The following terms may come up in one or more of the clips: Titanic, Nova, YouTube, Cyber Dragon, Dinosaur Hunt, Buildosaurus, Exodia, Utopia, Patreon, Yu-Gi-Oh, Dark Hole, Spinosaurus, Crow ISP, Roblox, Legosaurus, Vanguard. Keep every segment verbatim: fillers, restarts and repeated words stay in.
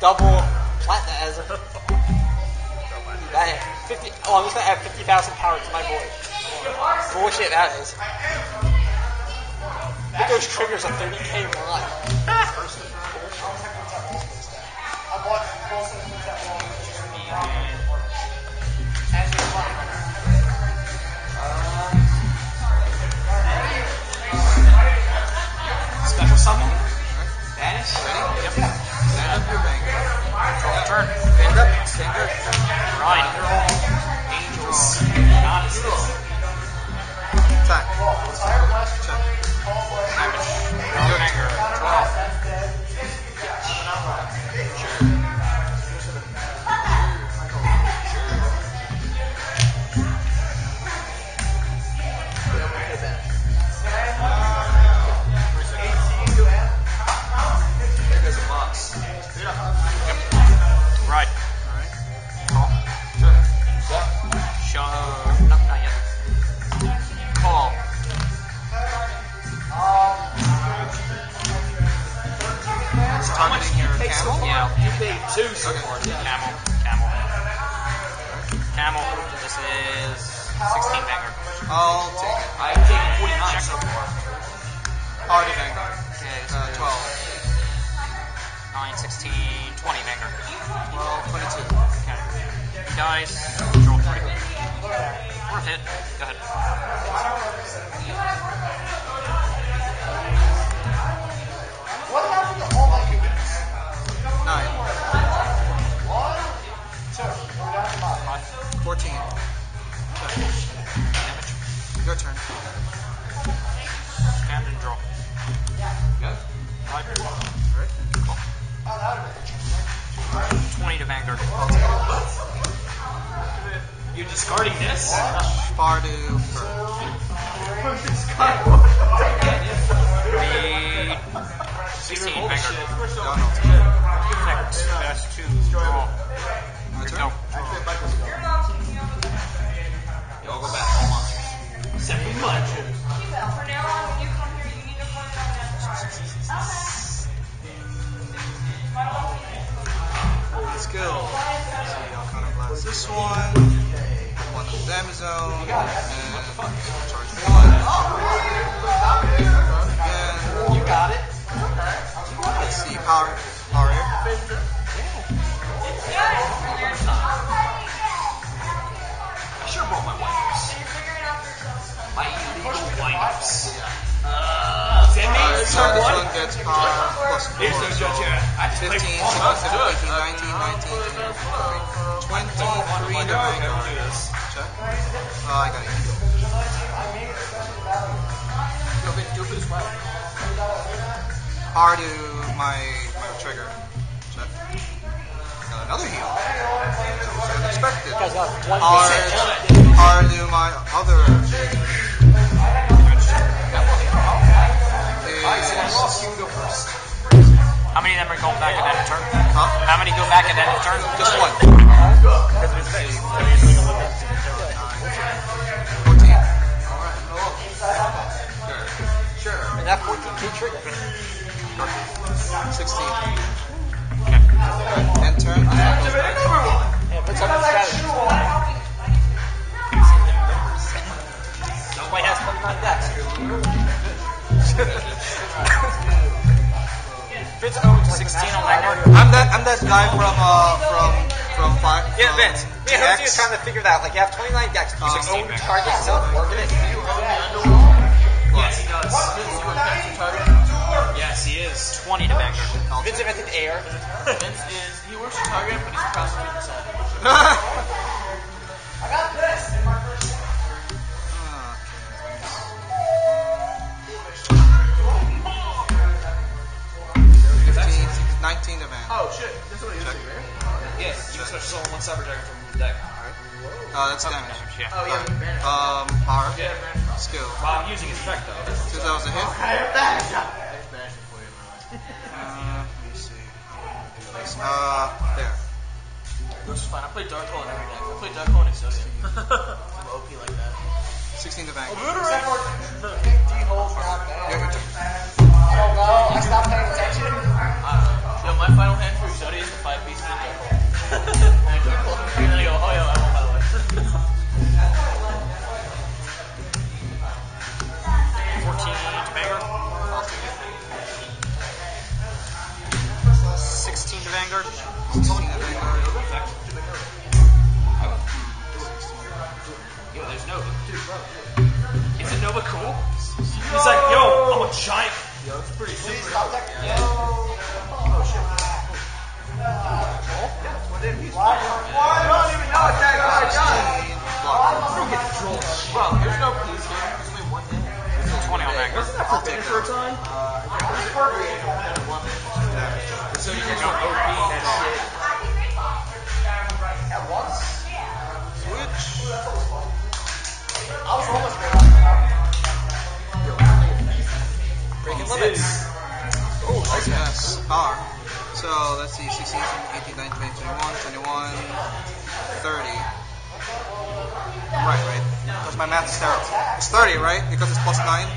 double platinum as a... That is fifty. Oh, I'm just going to add fifty thousand power to my board. Bullshit that is. Look at those triggers on thirty K run. Special summon? Vanish? Ready? Yep. Stand up your Vanguard. Turn. Stand up. Stand up. Right. Angels. Goddesses. Attack. Check. Damage. Vanguard. Draw. Sure. Right. Alright. Call. Sure. Shut. No, not yet. Call. It's time to hear a camel? Yeah. You pay two support. Okay. Camel. Camel. Camel. This is sixteen Vanguard. I'll take it. I take forty-nine so far. Already Vanguard. Okay, uh, twelve. nine, sixteen, twenty, Vanguard. twelve, twenty-two. Okay. He dies. Draw three. Worth it. Go ahead. What happened to all my humans? nine. one, two, five. fourteen. Damage. Your turn. Stand and draw. Go. five. Alright. Cool. twenty to Vanguard. You're discarding this? Far too fur. sixteen Vanguard. No, no. Next, that's two. Draw. No. Y'all go back home. Seven much. For now on, when you come here, you need to put it on that. Okay. Skill. Blast this one. One of Amazon. And charge one. Again. You got it. Let's see. Power. Power. I sure brought my wipes. My illegal wipes. Alright, so this one gets power plus four, so fifteen, sixteen, seventeen, eighteen, nineteen, twenty, twenty-three to Vanguard. Check. Oh, I got it. Power to my, my trigger. Check. Got another heal. As expected. Power to my other trigger. How many of them are going back at that turn? Huh? How many go back at that turn? Just one. Because of his face. fourteen. Alright. Sure. Sure. And that fourteen K trigger. sixteen. Okay. End turn. Activate number one. Yeah, puts up the strategy. Nobody has something like that. Vince owns sixteen on Vanguard. I'm that I'm that guy from uh from from five. Yeah, Vince. Me and Hosea are trying to figure that out. Like you have twenty nine decks, you just own target yourself, working it. Yes, he does. Yes, he is. Twenty to Vanguard. Vince invented air. Vince is he works the target, but he's prosecuting himself. I got this in my first. nineteen to Vanguard. Oh shit, that's what it is, right? Yeah, you can search someone one Cyber Dragon from the deck. Alright. Uh, that's damage. damage yeah. Oh yeah, right. Um, power. Yeah, skill. Well, I'm using his effect though. Because that was a hit. Uh, let me see. Uh, there. Which is fine, I play Dark Hole in every deck. I play Dark Hole in Exodia. I'm O P like that. sixteen to Vanguard. Oh no, I stopped paying attention. Uh, no, my final hand for Utopia is the five. Vanguard. I'm telling you, the Vanguard is effective. Oh. Yo, there's Nova. Isn't Nova cool? He's like, yo, I'm a giant. Yo, it's pretty super. Yeah. Oh, shit. Yeah. Why don't even know it's that guy, John? I don't get trolled. Well, there's no police here. There's only one thing. There's twenty on Vanguard. Wasn't that for dinner for a time? So you can go O P that shit. At once? Switch. I was almost there. Breaking limits. Oh, nice pass. Power. So let's see. sixteen, eighteen, nineteen, twenty, twenty-one, thirty. I'm right, right? Because my math is terrible. It's thirty, right? Because it's plus nine?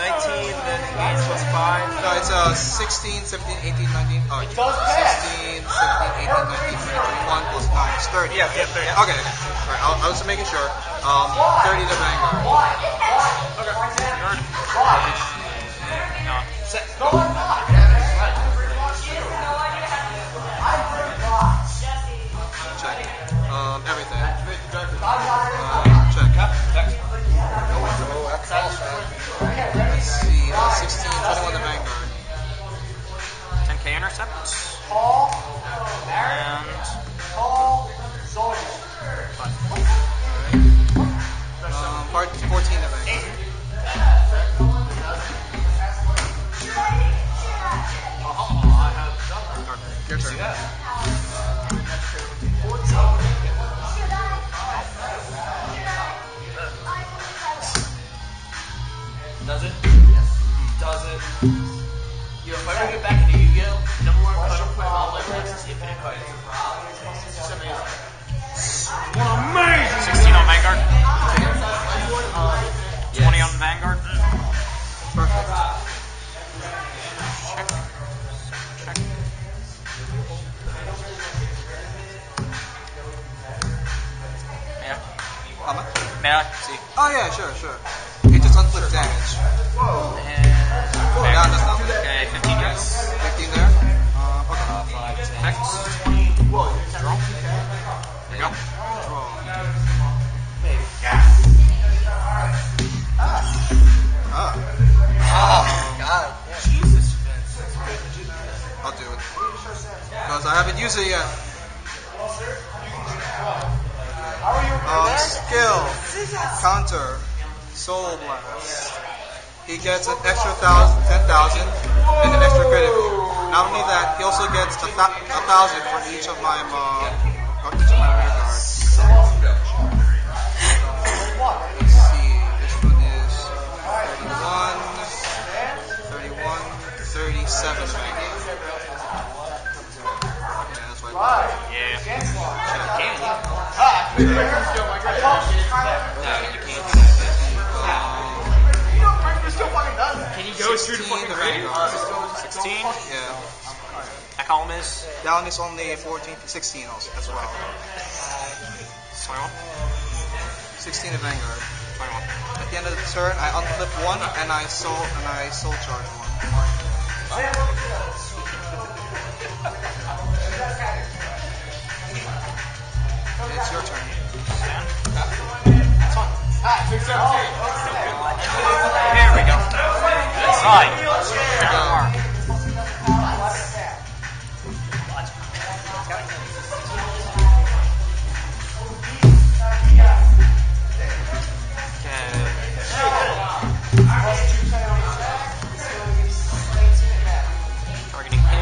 nineteen, then eight plus five. No, it's uh, sixteen, seventeen, eighteen, nineteen. Oh, sixteen, seventeen, eighteen, nineteen, twenty-one plus nine is thirty. Yeah, yeah, thirty. Okay, okay. Alright, I was just making sure. Um, thirty to Vanguard. Okay. Third. No. Set. Go on, Um, everything. Uh, check. Let's see. Uh, sixteen, twenty-one, the Vanguard. ten K intercepts. And. Um, fourteen, the Vanguard. Your turn. Does it? Yes. Does it? Yo, if I ever get back into Yu-Gi-Oh, number one question for all limits is infinite fighting. What amazing! sixteen on Vanguard. twenty on Vanguard. Perfect. Check. Check. Yeah. How much? May I see? Oh yeah, sure, sure. Unclip damage. Whoa. And oh, yeah, that's not good. Okay, fifteen guys. fifteen there? Uh, okay. Uh, five, ten. Whoa, draw. There you go. Draw. Maybe. Yeah. Ah. Ah. Oh, God. Jesus. I'll do it. Because I haven't used it yet. Um, skill. Counter. Soul Blast. He gets an extra thousand, ten thousand, and an extra credit. Not only that, he also gets a, th a thousand for each of my uh, each of my rare cards. Let's see, this one is thirty-one, thirty-one, thirty-seven. Right? Yeah, that's why. Right. Yeah. No, you can't. Can you go through the fucking grade? sixteen? Yeah. That column is? That one is only fourteen, sixteen also. That's right. twenty-one? sixteen to Vanguard. twenty-one. At the end of the turn, I unclip one and I soul, and I soul charge one. Okay, it's your turn. That's one. There we go. Side. Okay. Targeting him.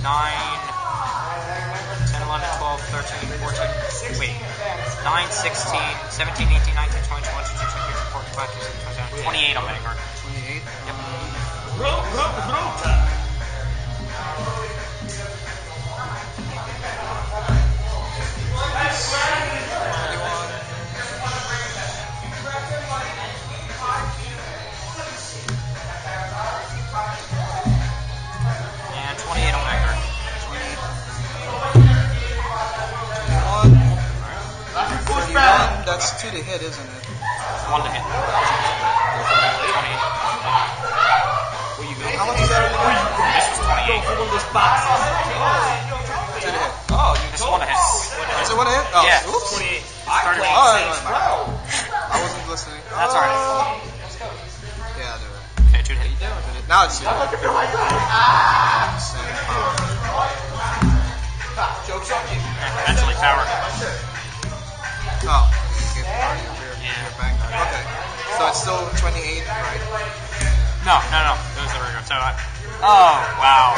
Nine. nine, ten, eleven, twelve, thirteen, fourteen, wait, nine, sixteen, seventeen, eighteen, nineteen, twenty, twenty-one, twenty-two, twenty-three, twenty-four, twenty-five, twenty-six, twenty-seven, twenty-eight on Vanguard. twenty-eight? Yep. And twenty-eight on Vanguard. twenty-eight. that's two to hit, isn't it? One to hit. Where you going? How much is that in the game? This was twenty-eight. Go for this box. Two to hit. Oh, you just one to hit. Is it one to hit? Oh, yeah. Oops. twenty-eight. Oh, I wasn't listening. That's alright. Let's go. Yeah, I'll do it. Okay, two to hit. Now it's two to hit. Joke's on you. Mentally powered. Oh. Yeah. Okay. So it's still twenty-eight, right? No, no, no. Those are regular. So I... Oh, wow.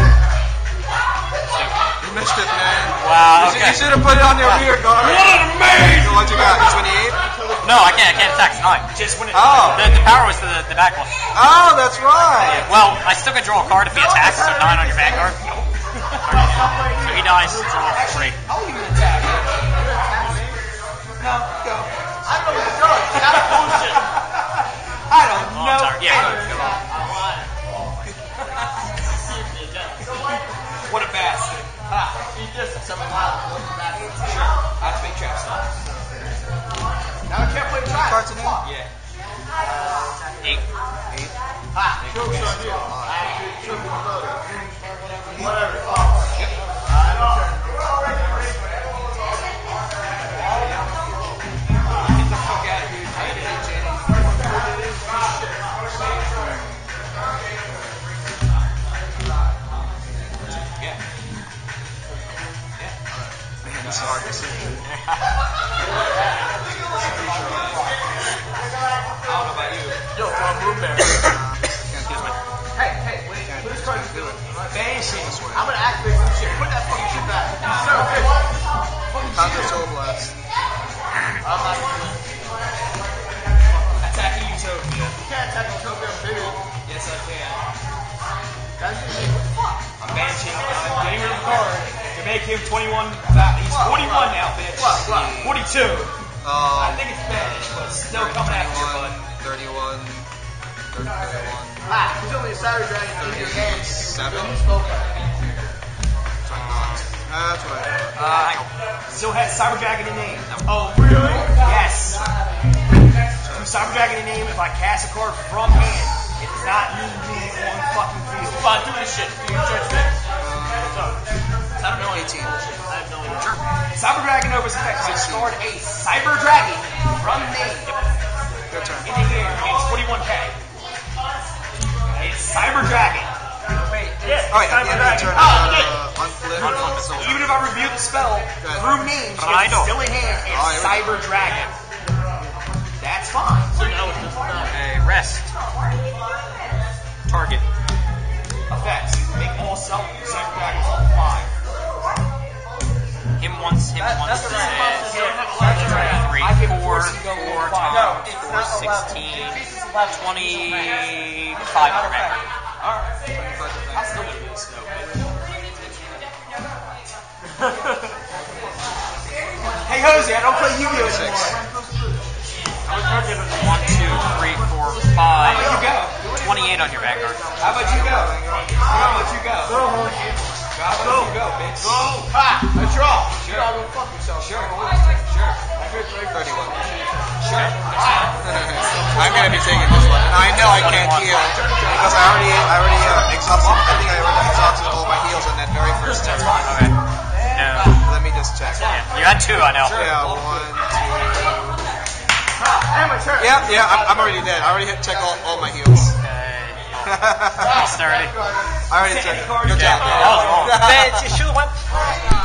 You missed it, man. Wow. Okay. You should have put it on your rear guard. What an amazing! So what you got? twenty-eight? No, I can't. I can't attack tonight. Just when it. Oh. The, the power was to the, the back one. Oh, that's right. Yeah, well, I still can draw a card if he attacks, so nine on your Vanguard. So he dies. It's all free. I'll even attack. No, go. I don't know what you're doing. It's not a bullshit. I don't oh, know. Yeah. What a bastard. Ah, he just something wild. Sure. I have to make trap stops. Now I can't play traps. Yeah. Eight. Eight. Ah, Eight. Joke's on you. Whatever. I don't. It's a hard decision. I don't know about you. Yo, I'm root bearer. Excuse me. Hey, hey, wait. What is Carter doing? Banshee. I'm going to activate some shit. Put that fucking shit back. Sir, hey, what? How's your soul blast? I'm not going to attacking Utopia. You can't attack Utopia, baby. Yes, I can. That's the shit. I'm Banshee. I'm getting rid of the card. You make him twenty-one. He's forty-one now, bitch. forty-two. Um, I think it's Spanish, but it's still coming after you, bud. thirty-one. thirty-one. Ah, he's only a Cyber Dragon in your game. seven? That's right. Uh, hang on. Still has Cyber Dragon in name. Oh, really? Yes. From Cyber Dragon in name, if I cast a card from hand, it's not using me on fucking field. If I do this shit, do your judgment. What's up? I don't know eighteen. I have no idea. Sure. Cyber Dragon Nova's effect scored a Cyber Dragon from name. Your turn. Into here. It's forty-one K. It's Cyber Dragon. Wait. Yeah. Alright, Cyber Dragon. Turn, uh, uh, unflip. Unflip. So even if I review the spell through names, it's still in hand. It's right, Cyber Dragon. That's fine. So now it's just not. Okay, rest. Target. Effects. Make all self Cyber Dragons all five. Him once, him that, once, that's says, three, four, four, times four, sixteen, twenty-five. I'll still do this, though. Hey, Jose, I don't play Yu-Gi-Oh! six. One, two, three, four, five. How about you go? twenty-eight on your Vanguard. How about you go? How about you go? Go, go, go, bitch. Go, ha! I draw. Sure. You're not gonna fuck yourself. Sure. Sure. I'm here for thirty-one. Sure. I'm gonna be taking this one. I know I can't heal because I already, I already uh, exhausted. I think I already exhausted all my heals on that very first turn. Okay. No. Let me just check. Yeah. You had two, I know. Yeah. One, two. Yeah, yeah. I'm, I'm already dead. I already hit check all, all my heals. That's dirty. I already took it. Good job. That was wrong. Bitch, you should have went.